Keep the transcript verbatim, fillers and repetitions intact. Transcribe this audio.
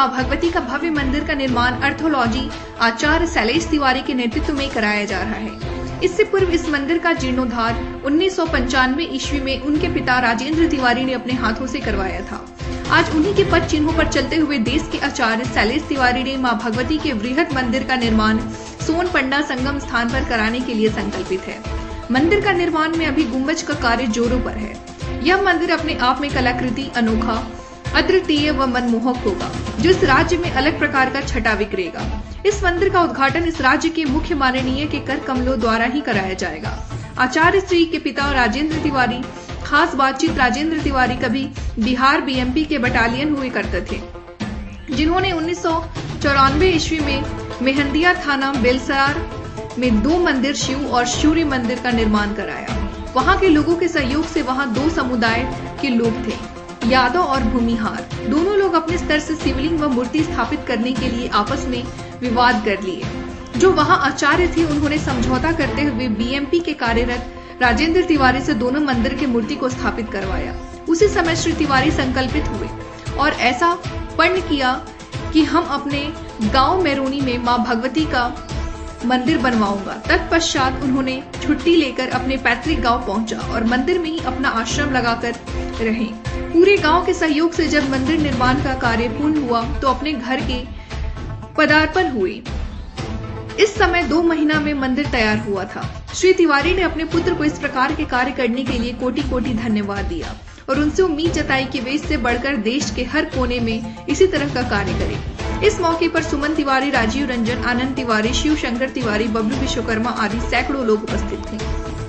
मां भगवती का भव्य मंदिर का निर्माण अर्थोलॉजी आचार्य शैलेश तिवारी के नेतृत्व में कराया जा रहा है। इससे पूर्व इस मंदिर का जीर्णोद्धार उन्नीस सौ पंचानवे ईस्वी में उनके पिता राजेंद्र तिवारी ने अपने हाथों से करवाया था। आज उन्हीं के पद चिन्हों पर चलते हुए देश के आचार्य शैलेश तिवारी ने मां भगवती के वृहद मंदिर का निर्माण सोन-पंडा संगम स्थान पर कराने के लिए संकल्पित है। मंदिर का निर्माण में अभी गुम्बज का कार्य जोरों पर है। यह मंदिर अपने आप में कलाकृति अनोखा, अद्वितीय व मनमोहक होगा, जो इस राज्य में अलग प्रकार का छटा बिखरेगा। इस मंदिर का उद्घाटन इस राज्य के मुख्य माननीय के कर कमलों द्वारा ही कराया जाएगा। आचार्य श्री के पिता राजेंद्र तिवारी, खास बातचीत राजेंद्र तिवारी कभी बिहार बीएमपी के बटालियन हुए करते थे, जिन्होंने उन्नीस सौ चौरानवे ईस्वी में मेहन्दिया थाना बेलसार में दो मंदिर शिव और सूर्य मंदिर का निर्माण कराया। वहाँ के लोगों के सहयोग से वहाँ दो समुदाय के लोग थे, यादव और भूमिहार। दोनों लोग अपने स्तर से शिवलिंग व मूर्ति स्थापित करने के लिए आपस में विवाद कर लिए। जो वहां आचार्य थे उन्होंने समझौता करते हुए बीएमपी के कार्यरत राजेंद्र तिवारी से दोनों मंदिर के मूर्ति को स्थापित करवाया। उसी समय श्री तिवारी संकल्पित हुए और ऐसा पर्ण किया कि हम अपने गाँव मेरौनी में माँ भगवती का मंदिर बनवाऊंगा। तत्पश्चात उन्होंने छुट्टी लेकर अपने पैतृक गांव पहुंचा और मंदिर में ही अपना आश्रम लगाकर रहे। पूरे गांव के सहयोग से जब मंदिर निर्माण का कार्य पूर्ण हुआ तो अपने घर के पदार्पण हुए। इस समय दो महीना में मंदिर तैयार हुआ था। श्री तिवारी ने अपने पुत्र को इस प्रकार के कार्य करने के लिए कोटि कोटि धन्यवाद दिया और उनसे उम्मीद जताई कि वे इससे बढ़कर देश के हर कोने में इसी तरह का कार्य करें। इस मौके पर सुमन तिवारी, राजीव रंजन, आनंद तिवारी, शिवशंकर तिवारी, बबलू विश्वकर्मा आदि सैकड़ों लोग उपस्थित थे।